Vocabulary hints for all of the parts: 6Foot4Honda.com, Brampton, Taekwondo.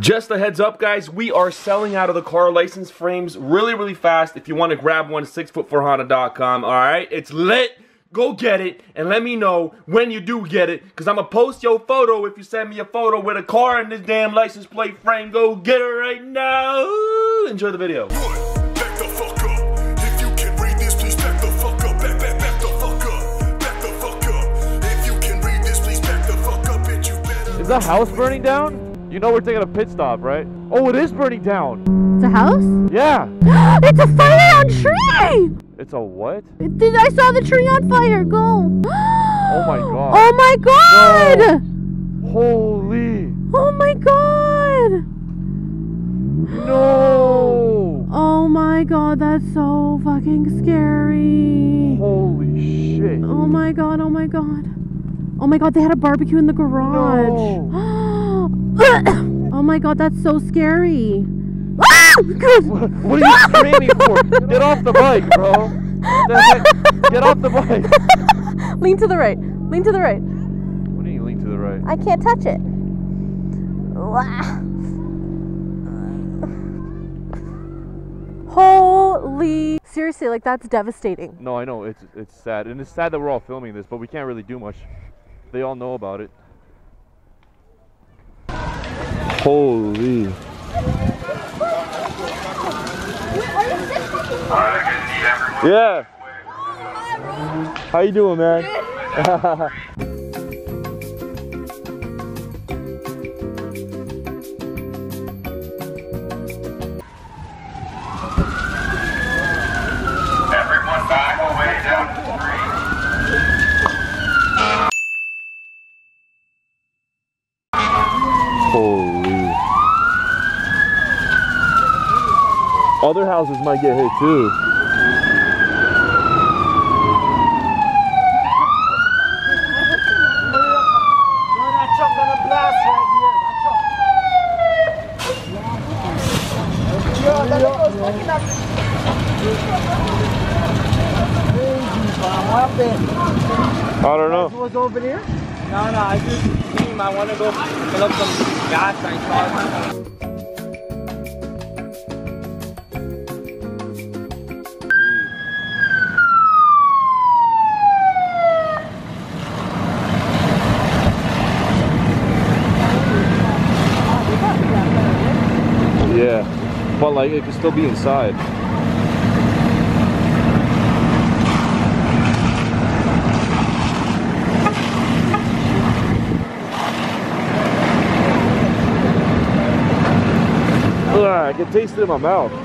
Just a heads up, guys, we are selling out of the car license frames really fast. If you want to grab one, 6Foot4Honda.com, all right? It's lit. Go get it, and let me know when you do get it, because I'm going to post your photo if you send me a photo with a car in this damn license plate frame. Go get it right now. Enjoy the video. Is the house burning down? You know we're taking a pit stop, right? Oh, it is burning down. It's a house? Yeah. It's a fire on tree! It's a what? I saw the tree on fire. Go. Oh my god. Oh my god! No. Holy. Oh my god. No. Oh my god, that's so fucking scary. Holy shit. Oh my god, oh my god. Oh my god, they had a barbecue in the garage. No. Oh my god, that's so scary. What are you screaming for? Get off the bike, bro. Get off the bike. Lean to the right. Lean to the right. What do you lean to the right? I can't touch it. Holy. Seriously, like, that's devastating. No, I know. It's sad. And it's sad that we're all filming this, but we can't really do much. They all know about it. Holy. Yeah. How you doing, man? Everyone back away down the street. Holy. Other houses might get hit too. I don't know. Was over there? No, I just came. I want to go fill up some gas. I saw it. But like, it could still be inside. Ugh, I can taste it in my mouth. This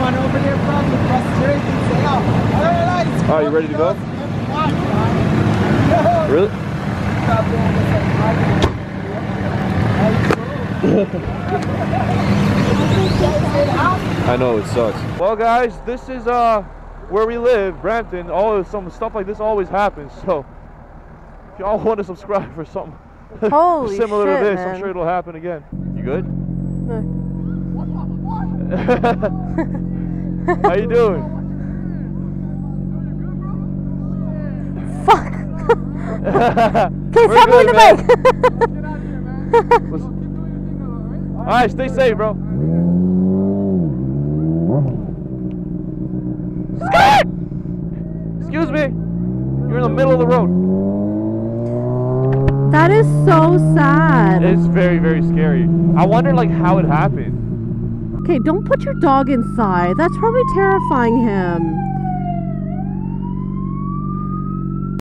one over there, probably frustrating. Are you ready to go? Really? I know it sucks. Well, guys, this is where we live, Brampton. All some stuff like this always happens. So if y'all want to subscribe for something Holy similar shit, to this, man. I'm sure it'll happen again. You good? How you doing? Fuck. Can stop doing the bike. All right, stay safe, bro. Skirt! Excuse me. You're in the middle of the road. That is so sad. It's very scary. I wonder, like, how it happened. Okay, don't put your dog inside. That's probably terrifying him.